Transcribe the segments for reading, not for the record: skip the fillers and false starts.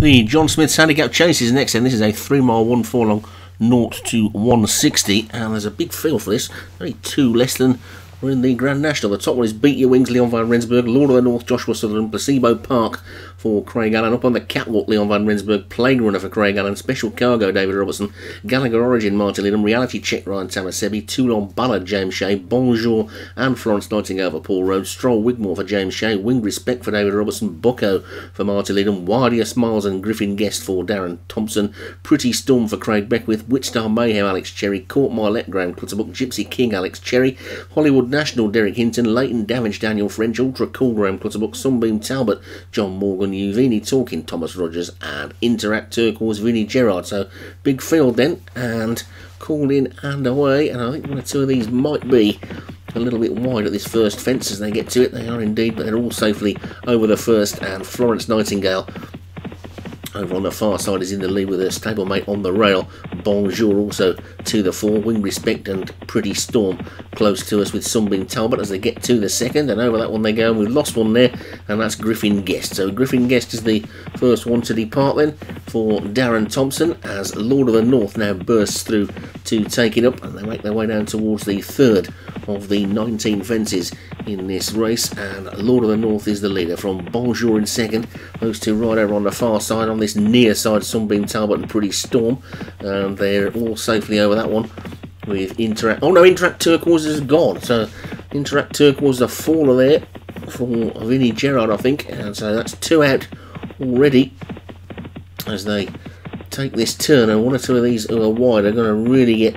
The John Smith Sandy Gap Chase is next, and this is a 3 mile, 1 4 long, 0 to 160, and there's a big feel for this. Only two less than we're in the Grand National. The top one is Beat Your Wings, Leon van Rensburg. Lord of the North, Joshua Sutherland. Placebo Park for Craig Allen. Up on the catwalk, Leon van Rensburg. Plague Runner for Craig Allen. Special Cargo, David Robertson. Gallagher Origin, Martin Lidham. Reality Check, Ryan Tamasebi. Toulon Ballard, James Shea. Bonjour and Florence Nightingale for Paul Rhodes. Stroll Wigmore for James Shea. Winged Respect for David Robertson. Bocco for Martin Lidham. Wadia Smiles and Griffin Guest for Darren Thompson. Pretty Storm for Craig Beckwith. Witch Star Mayhem, Alex Cherry. Court Milet, Graham Clutterbuck. Gypsy King, Alex Cherry. Hollywood National, Derek Hinton. Leighton Damage, Daniel French. Ultra Cool, Graham Clutterbuck. Sunbeam Talbot, John Morgan. Uvini Talking, Thomas Rogers. And Interact Turquoise, Vinnie Gerrard. So big field then, and called in and away. And I think one or two of these might be a little bit wide at this first fence as they get to it. They are indeed, but they're all safely over the first. And Florence Nightingale over on the far side is in the lead with her stablemate on the rail. Bonjour also to the fore. Winged Respect and Pretty Storm close to us with Sunbeam Talbot as they get to the second, and over that one they go, and we've lost one there, and that's Griffin Guest. So Griffin Guest is the first one to depart then for Darren Thompson, as Lord of the North now bursts through to take it up, and they make their way down towards the third of the 19 fences in this race, and Lord of the North is the leader from Bonjour in second. Those two right over on the far side. On this near side, Sunbeam Talbot and Pretty Storm, and they're all safely over that one with Interact. Oh no, Interact Turquoise is gone. So Interact Turquoise is a faller there for Vinnie Gerrard, I think, and so that's two out already as they take this turn. And one or two of these who are wide are going to really get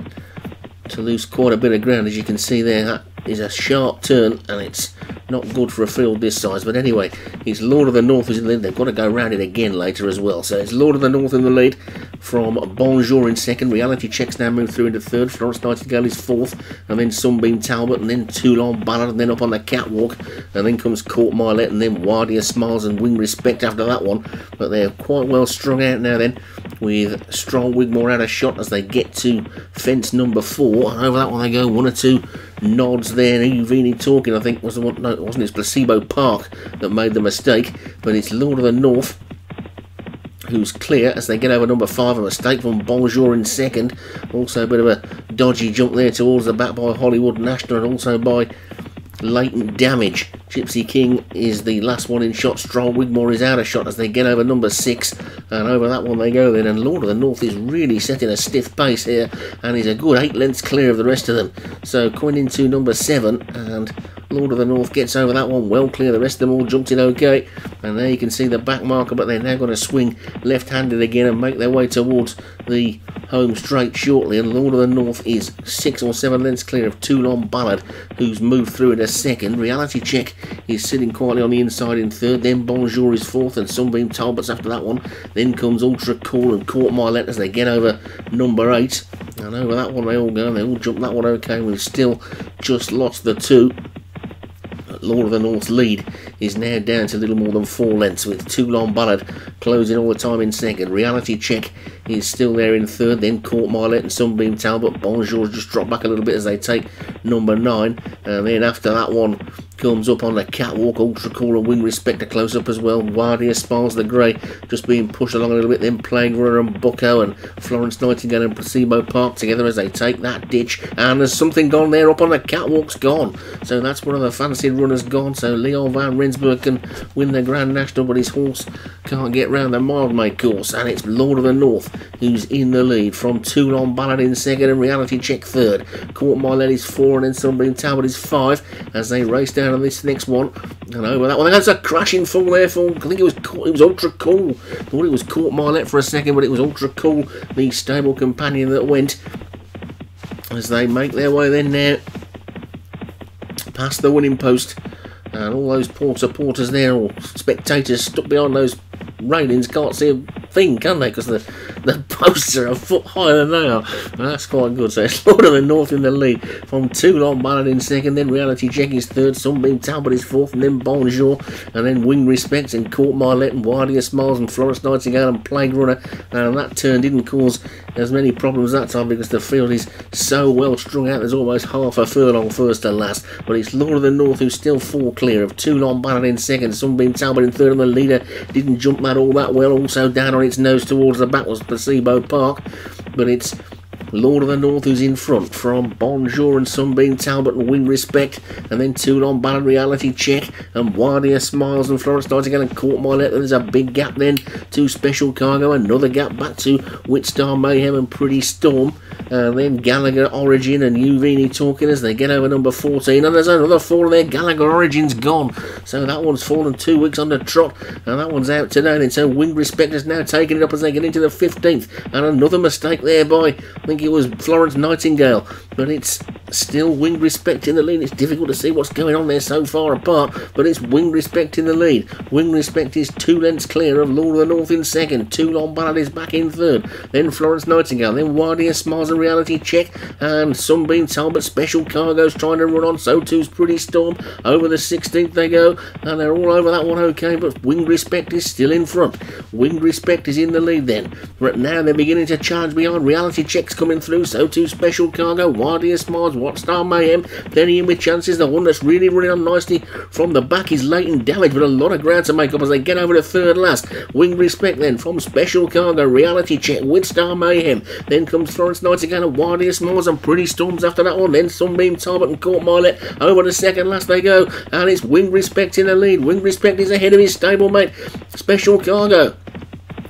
to lose quite a bit of ground, as you can see there. That is a sharp turn, and it's not good for a field this size. But anyway, it's Lord of the North is in the lead. They've got to go round it again later as well. So it's Lord of the North in the lead from Bonjour in second. Reality Checks now move through into third. Florence Nightingale is fourth, and then Sunbeam Talbot, and then Toulon Ballard, and then up on the catwalk, and then comes Court Milet, and then Wadia Smiles and Winged Respect after that one. But they're quite well strung out now then, with Stroll Wigmore out of shot as they get to fence number four, and over that one they go. One or two nods there. Uvini Talking, I think, was the one. No, it wasn't. It's Placebo Park that made the mistake, but it's Lord of the North who's clear as they get over number five. A mistake from Bonjour in second. Also a bit of a dodgy jump there towards the back by Hollywood National, and also by Leighton Damage. Gypsy King is the last one in shot. Stroll Wigmore is out of shot as they get over number six, and over that one they go then, and Lord of the North is really setting a stiff pace here, and is a good 8 lengths clear of the rest of them. So coming into number seven, and Lord of the North gets over that one well clear. The rest of them all jumped in okay, and there you can see the back marker, but they're now going to swing left-handed again and make their way towards the home straight shortly, and Lord of the North is 6 or 7 lengths clear of Toulon Ballard, who's moved through in a second. Reality Check is sitting quietly on the inside in third, then Bonjour is fourth, and Sunbeam Talbot's after that one. Then comes Ultra Cool and Court Milet as they get over number 8, and over that one they all go, and they all jump that one okay. We've still just lost the two. Lord of the North's lead is now down to a little more than 4 lengths, with Toulon Ballard closing all the time in second. Reality Check is still there in third, then Court Milet and Sunbeam Talbot. Bonjour just dropped back a little bit as they take number 9, and then after that one comes up on the catwalk. Ultra Cool and Wing Respect are close up as well. Wadia Smiles the grey just being pushed along a little bit, then Plague Runner and Bocco and Florence Nightingale and Placebo Park together as they take that ditch, and there's something gone there up on the catwalk's gone. So that's one of the fancied runners gone, so Leon van Rensburg can win the Grand National, but his horse can't get round the Mildmay course, and it's Lord of the North who's in the lead from Toulon Ballard in second, and Reality Check third. Court Milet is 4, and then Sunbeam Talbot is 5 as they race down on this next one, and over that one that's a crashing fall there for, I think it was Ultra Cool. I thought it was Court Milet for a second, but it was Ultra Cool, the stable companion, that went as they make their way then now past the winning post, and all those poor supporters there, or spectators stuck behind those railings, can't see a thing, can they? Because the posts are a foot higher than they are. Well, that's quite good. So it's Lord of the North in the lead from Toulon Ballard in second, then Reality Check is third, Sunbeam Talbot is fourth, and then Bonjour, and then Winged Respect and Court Milet and Wadia Smiles and Florence Nightingale and Plague Runner. And that turn didn't cause as many problems that time because the field is so well strung out, there's almost half a furlong first to last. But it's Lord of the North who's still four clear of Toulon Ballard in second, Sunbeam Talbot in third, and the leader didn't jump that all that well. Also down on its nose towards the back was Placebo Park, but it's Lord of the North who's in front from Bonjour and Sunbeam Talbot and Winged Respect, and then Toulon Ballard, Reality Check and Wadia Smiles and Florence Nightingale and Court Milet. There's a big gap then to Special Cargo, another gap back to Witch Star Mayhem and Pretty Storm, and then Gallagher Origin and Uvini Talking as they get over number 14, and there's another fall there. Gallagher Origin's gone, so that one's fallen 2 weeks on the trot, and that one's out today. And so Winged Respect is now taking it up as they get into the 15th, and another mistake there by, I think it was Florence Nightingale, but it's still Winged Respect in the lead. It's difficult to see what's going on there so far apart, but it's Winged Respect in the lead. Winged Respect is 2 lengths clear of Lord of the North in second, Toulon Ballard is back in third, then Florence Nightingale, then Wadia Smiles and Reality Check, and Sunbeam Talbot. Special Cargo's trying to run on, so too's Pretty Storm. Over the 16th they go, and they're all over that one okay, but Winged Respect is still in front. Winged Respect is in the lead then. Right now they're beginning to charge beyond. Reality Check's coming through, so too Special Cargo, Wadia Smiles, Witch Star Mayhem, plenty in with chances. The one that's really running on nicely from the back is Leighton Damage, but a lot of ground to make up as they get over to third last. Winged Respect then from Special Cargo, Reality Check, Witch Star Mayhem, then comes Florence Nightingale and Wadia Smiles and Pretty Storms after that one, then Sunbeam Talbot and Court Milet. Over the second last they go, and it's Winged Respect in the lead. Winged Respect is ahead of his stablemate Special Cargo.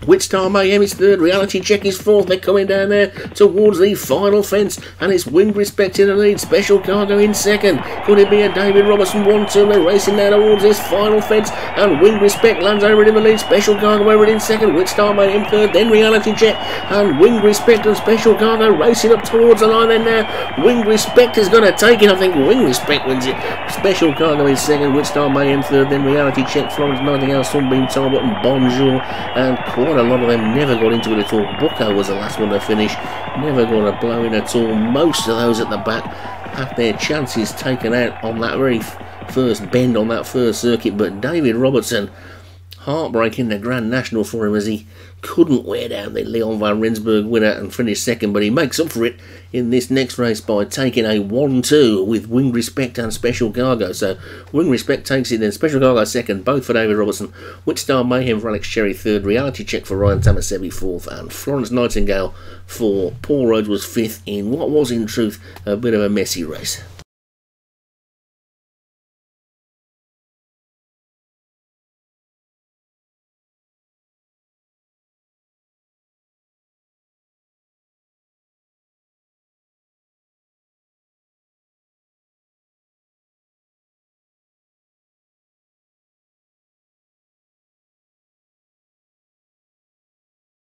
Witch Star Mayhem is third, Reality Check is fourth. They're coming down there towards the final fence, and it's Winged Respect in the lead, Special Cargo in second. Could it be a David Robertson 1-2? They're racing now towards this final fence, and Winged Respect lands over it in the lead, Special Cargo over it in second, Witch Star Mayhem third, then Reality Check, and Winged Respect and Special Cargo racing up towards the line there now. Winged Respect is going to take it, I think Winged Respect wins it. Special Cargo in second, Witch Star Mayhem third, then Reality Check, Florence Nightingale, Sunbeam Talbot and Bonjour, and a lot of them never got into it at all. Bocco was the last one to finish, never got a blow in at all. Most of those at the back had their chances taken out on that very first bend on that first circuit, but David Robertson, heartbreaking the Grand National for him as he couldn't wear down the Leon van Rensburg winner and finish second, but he makes up for it in this next race by taking a 1-2 with Winged Respect and Special Cargo. So Winged Respect takes it, then Special Cargo second, both for David Robertson, Witch Star Mayhem for Alex Cherry third, Reality Check for Ryan Tamasebi fourth, and Florence Nightingale for Paul Rhodes was fifth in what was in truth a bit of a messy race.